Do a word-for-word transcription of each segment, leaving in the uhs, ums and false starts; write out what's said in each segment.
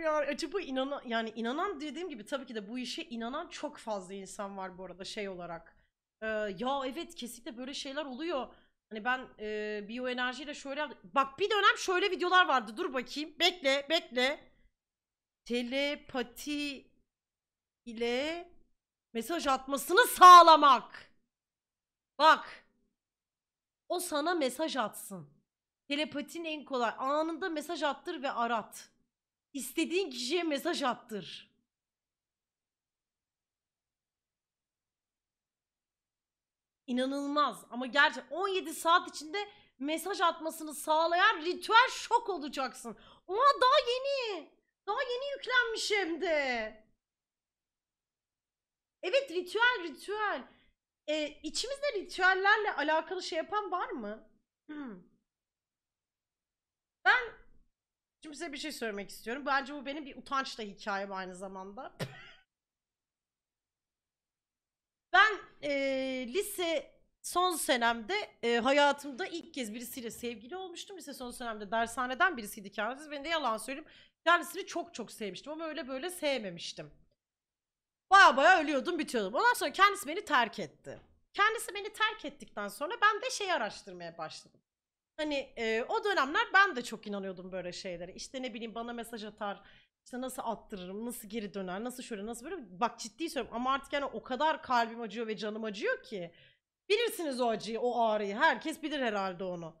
ya. Acaba inanan, yani inanan dediğim gibi tabii ki de bu işe inanan çok fazla insan var bu arada şey olarak. Ee, ya evet kesinlikle böyle şeyler oluyor. Hani ben e, biyoenerjiyle şöyle... Bak bir dönem şöyle videolar vardı. Dur bakayım. Bekle, bekle. Telepati ile mesaj atmasını sağlamak. Bak. O sana mesaj atsın. Telepatin en kolay. Anında mesaj attır ve arat. İstediğin kişiye mesaj attır. İnanılmaz ama gerçekten on yedi saat içinde mesaj atmasını sağlayan ritüel şok olacaksın. Ama daha yeni. Daha yeni yüklenmiş hem de. Evet ritüel ritüel. Ee, içimizde ritüellerle alakalı şey yapan var mı? Hmm. Ben şimdi size bir şey söylemek istiyorum. Bence bu benim bir utanç da hikayem aynı zamanda. Ben e, lise son senemde e, hayatımda ilk kez birisiyle sevgili olmuştum. Lise son senemde dershaneden birisiydi kendisi. Ben de yalan söyleyeyim. Kendisini çok çok sevmiştim ama öyle böyle sevmemiştim. Baya baya ölüyordum, bitiyordum. Ondan sonra kendisi beni terk etti. Kendisi beni terk ettikten sonra ben de şeyi araştırmaya başladım. Hani e, o dönemler ben de çok inanıyordum böyle şeylere. İşte ne bileyim bana mesaj atar, işte nasıl attırırım, nasıl geri döner, nasıl şöyle, nasıl böyle. Bak ciddi söylüyorum ama artık yani o kadar kalbim acıyor ve canım acıyor ki. Bilirsiniz o acıyı, o ağrıyı. Herkes bilir herhalde onu.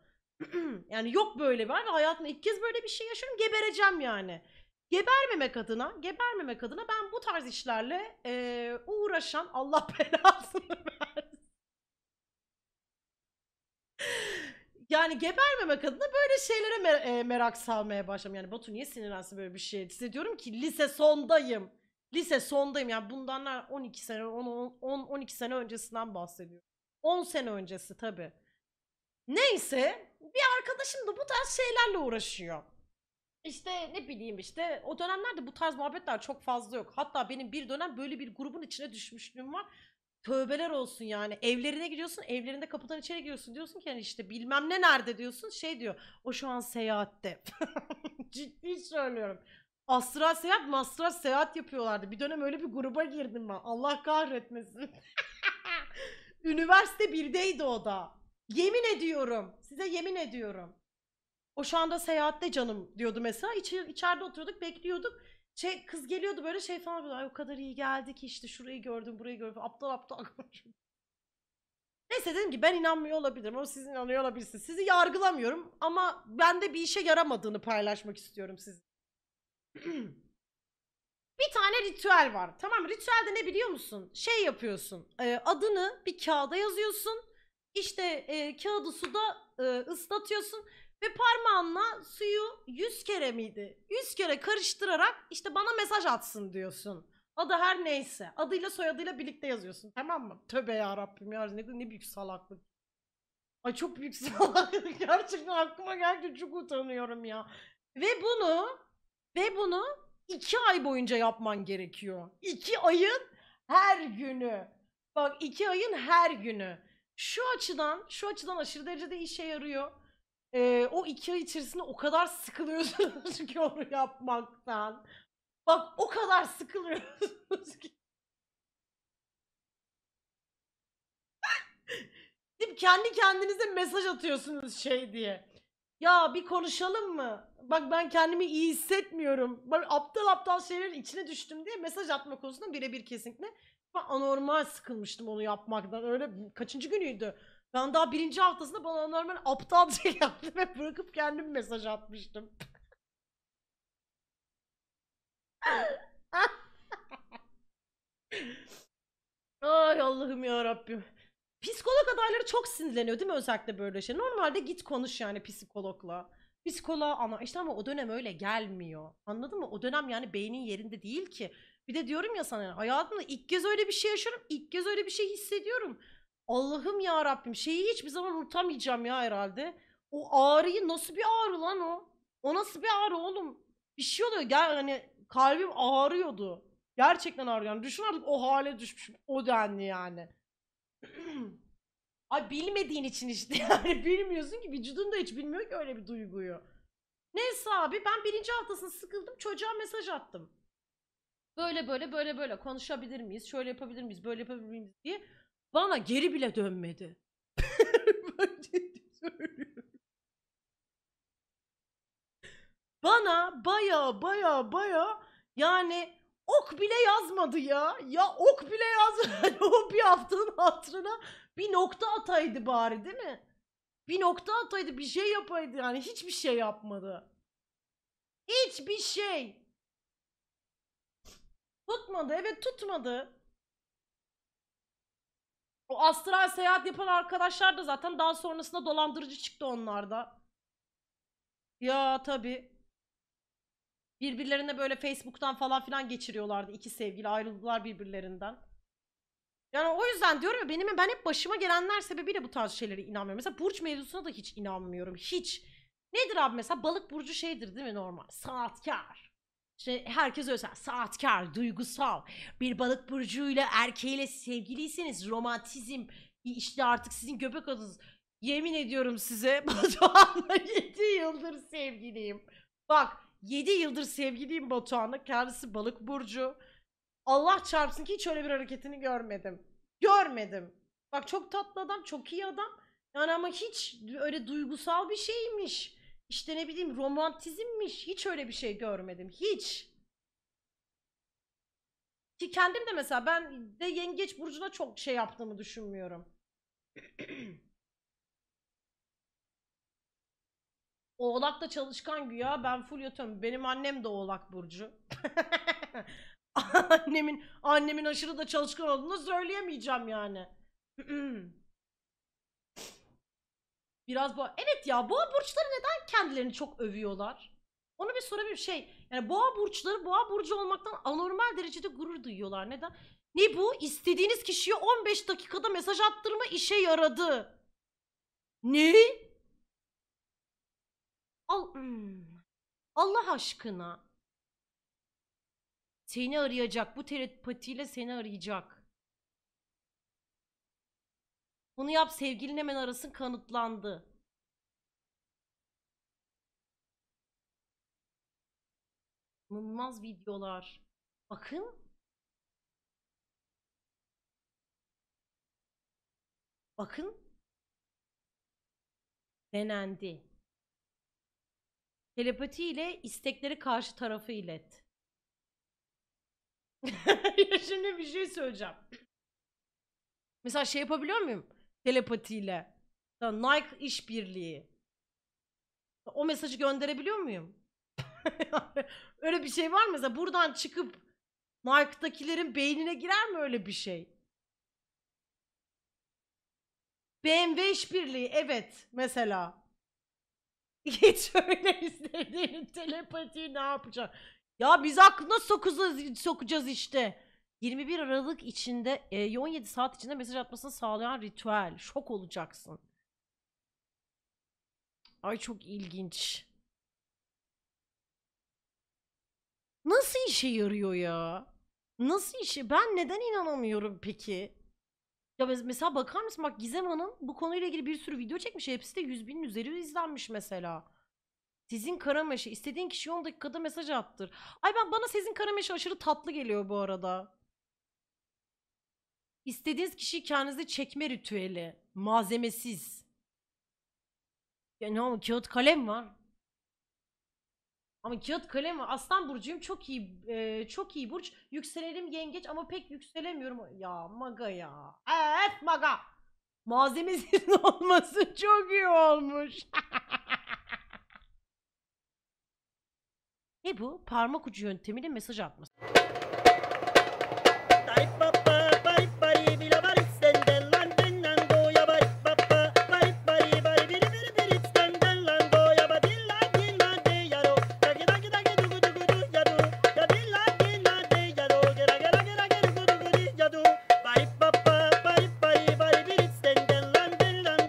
Yani yok böyle bir an ve hayatımda ilk kez böyle bir şey yaşıyorum. Gebereceğim yani. Gebermemek adına, gebermemek adına ben bu tarz işlerle e, uğraşan Allah belasını versin. Yani gebermemek adına böyle şeylere mer e, merak salmaya başladım. Yani Batu niye sinirlensin böyle bir şey? Size diyorum ki lise sondayım. Lise sondayım yani bundan on iki sene, on on iki sene öncesinden bahsediyorum. on sene öncesi tabii. Neyse bir arkadaşım da bu tarz şeylerle uğraşıyor. İşte ne bileyim işte o dönemlerde bu tarz muhabbetler çok fazla yok. Hatta benim bir dönem böyle bir grubun içine düşmüşlüğüm var. Tövbeler olsun yani. Evlerine giriyorsun, evlerinde kapıdan içeri giriyorsun. Diyorsun ki yani işte bilmem ne nerede diyorsun. Şey diyor, o şu an seyahatte. Ciddi söylüyorum. Astral seyahat, mastral seyahat yapıyorlardı. Bir dönem öyle bir gruba girdim ben. Allah kahretmesin. Üniversite birdeydi o da. Yemin ediyorum. Size yemin ediyorum. O şu anda seyahatte canım diyordu mesela. İç, içeride oturuyorduk, bekliyorduk. Şey, kız geliyordu böyle şey falan böyle. Ay o kadar iyi geldi ki işte şurayı gördüm, burayı gördüm. Aptal aptal. Neyse dedim ki ben inanmıyor olabilirim ama siz inanıyor olabilirsiniz. Sizi yargılamıyorum ama bende bir işe yaramadığını paylaşmak istiyorum sizin. Bir tane ritüel var. Tamam, ritüelde ne biliyor musun? Şey yapıyorsun. E, adını bir kağıda yazıyorsun. İşte e, kağıdı suda e, ıslatıyorsun ve parmağınla suyu yüz kere miydi? yüz kere karıştırarak işte bana mesaj atsın diyorsun. Adı her neyse. Adıyla soyadıyla birlikte yazıyorsun. Tamam mı? Tövbe yarabbim ya. Ne, ne büyük salaklık. Ay çok büyük salaklık. Gerçekten aklıma geldi. Çok utanıyorum ya. Ve bunu ve bunu iki ay boyunca yapman gerekiyor. İki ayın her günü. Bak iki ayın her günü. Şu açıdan, şu açıdan aşırı derecede işe yarıyor. Ee, o iki ay içerisinde o kadar sıkılıyorsunuz ki onu yapmaktan. Bak o kadar sıkılıyorsunuz ki. Kendi kendinize mesaj atıyorsunuz şey diye. Ya bir konuşalım mı? Bak ben kendimi iyi hissetmiyorum. Bak aptal aptal şeylerin içine düştüm diye mesaj atma konusunda birebir kesinlikle. Ben anormal sıkılmıştım onu yapmaktan. Öyle kaçıncı günüydü? Ben daha birinci haftasında bana anormal aptalca yaptım ve bırakıp kendim mesaj atmıştım. Ay Allah'ım ya Rabbim. Psikolog adayları çok sinirleniyor değil mi özellikle böyle şey? Normalde git konuş yani psikologla. Psikoloğa ana işte ama o dönem öyle gelmiyor. Anladın mı? O dönem yani beynin yerinde değil ki. Bir de diyorum ya sana hayatımda ilk kez öyle bir şey yaşıyorum. İlk kez öyle bir şey hissediyorum. Allah'ım ya Rabbim. Şeyi hiçbir zaman unutamayacağım ya herhalde. O ağrıyı nasıl bir ağrı lan o? O nasıl bir ağrı oğlum? Bir şey oluyor. Gel hani kalbim ağrıyordu. Gerçekten ağrıyor. Yani düşün artık o hale düşmüşüm. O denli yani. Ay bilmediğin için işte yani bilmiyorsun ki vücudun da hiç bilmiyor ki öyle bir duyguyu. Neyse abi ben birinci haftasını sıkıldım, çocuğa mesaj attım. Böyle böyle böyle böyle konuşabilir miyiz, şöyle yapabilir miyiz, böyle yapabilir miyiz diye. Bana geri bile dönmedi. Bana baya baya baya yani ok bile yazmadı ya. Ya ok bile yazmadı. O bir haftanın hatırına bir nokta ataydı bari, değil mi? Bir nokta ataydı, bir şey yapaydı yani. Hiçbir şey yapmadı. Hiçbir şey. Tutmadı, evet tutmadı. O astral seyahat yapan arkadaşlar da zaten daha sonrasında dolandırıcı çıktı onlarda. Ya tabii. Birbirlerine böyle Facebook'tan falan filan geçiriyorlardı. İki sevgili ayrıldılar birbirlerinden. Yani o yüzden diyorum ya, benim ben hep başıma gelenler sebebiyle bu tarz şeylere inanmıyorum. Mesela burç mevzusuna da hiç inanmıyorum. Hiç. Nedir abi mesela? Balık burcu şeydir değil mi normal? Saatkar. İşte herkes öyle saatkar, duygusal. Bir balık burcuyla, erkeğiyle sevgiliyseniz romantizm. İşte artık sizin göbek adınız. Yemin ediyorum size Batuhan'la yedi yıldır sevgiliyim. Bak yedi yıldır sevgiliyim Batuhan'la. Kendisi balık burcu. Allah çarpsın ki hiç öyle bir hareketini görmedim. Görmedim. Bak çok tatlı adam, çok iyi adam. Yani ama hiç öyle duygusal bir şeymiş. İşte ne bileyim romantizmmiş. Hiç öyle bir şey görmedim. Hiç. Ki kendim de mesela ben de yengeç burcuna çok şey yaptığımı düşünmüyorum. Oğlak da çalışkan güya, ben full yatıyorum. Benim annem de Oğlak burcu. annemin annemin aşırı da çalışkan olduğunu söyleyemeyeceğim yani. Biraz boğa. Evet ya, boğa burçları neden kendilerini çok övüyorlar? Onu bir sorabilir şey. Yani boğa burçları boğa burcu olmaktan anormal derecede gurur duyuyorlar. Neden? Ne bu? İstediğiniz kişiye on beş dakikada mesaj attırma işe yaradı. Ne? Allah aşkına. Seni arayacak. Bu telepatiyle seni arayacak. Bunu yap, sevgilin hemen arasın, kanıtlandı. İnanılmaz videolar. Bakın. Bakın. Denendi. Telepati ile istekleri karşı tarafı ilet. Şimdi bir şey söyleyeceğim. Mesela şey yapabiliyor muyum? Telepatiyle. Nike işbirliği. O mesajı gönderebiliyor muyum? Öyle bir şey var mı? Mesela buradan çıkıp Nike'dakilerin beynine girer mi öyle bir şey? B M W işbirliği. Evet. Mesela. Hiç öyle istediğin telepatiyi ne yapacak? Ya biz aklına sokacağız, sokacağız işte. yirmi bir Aralık içinde, on yedi saat içinde mesaj atmasını sağlayan ritüel. Şok olacaksın. Ay çok ilginç. Nasıl işe yarıyor ya? Nasıl işe? Ben neden inanamıyorum peki? Ya mesela bakar mısın? Bak Gizem Hanım bu konuyla ilgili bir sürü video çekmiş. Hepsi de yüz binin üzeri izlenmiş mesela. Sezin Karameş'e istediğin kişiye on dakikada mesaj attır. Ay ben bana Sezin Karameş'e aşırı tatlı geliyor bu arada. İstediğiniz kişiyi kendinize çekme ritüeli. Malzemesiz. Ya ne ama kağıt kalem var. Ama kağıt kalem var. Aslan burcuyum, çok iyi e, çok iyi burç. Yükselenim yengeç ama pek yükselemiyorum. Ya maga ya. Evet maga. Malzemesiz olması çok iyi olmuş. Ne bu? Parmak ucu yöntemiyle mesaj atması.